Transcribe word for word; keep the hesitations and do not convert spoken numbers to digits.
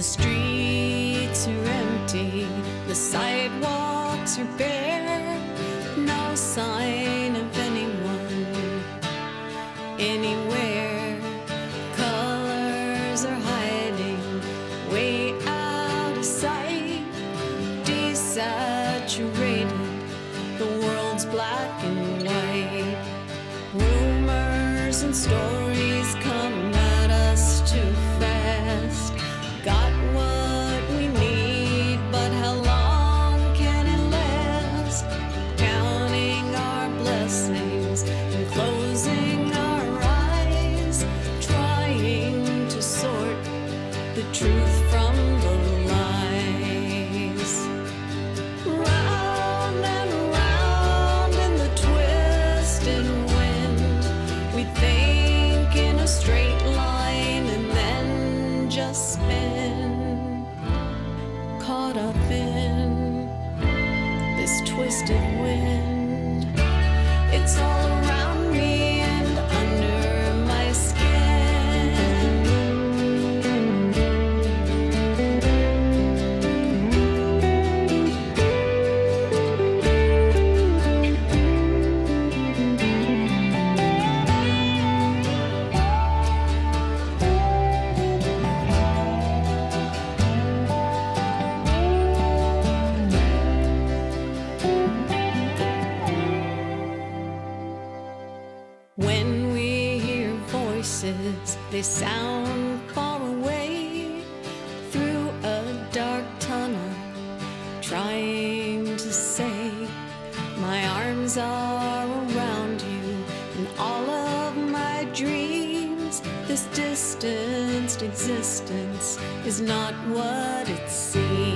The streets are empty, the sidewalks are bare, no sign of anyone anywhere. Colors are hiding way out of sight, desaturated, the world's black and white. Rumors and stories come at us too fast. Got what we need, but how long can it last? Counting our blessings and closing our eyes, trying to sort the truth from the lies. Round and round in the twisted wind, we think in a straight line and then just spin. Caught up in this twisted wind, it's all around me and under my skin. When we hear voices, they sound far away, through a dark tunnel, trying to say, my arms are around you, and all of my dreams, this distanced existence is not what it seems.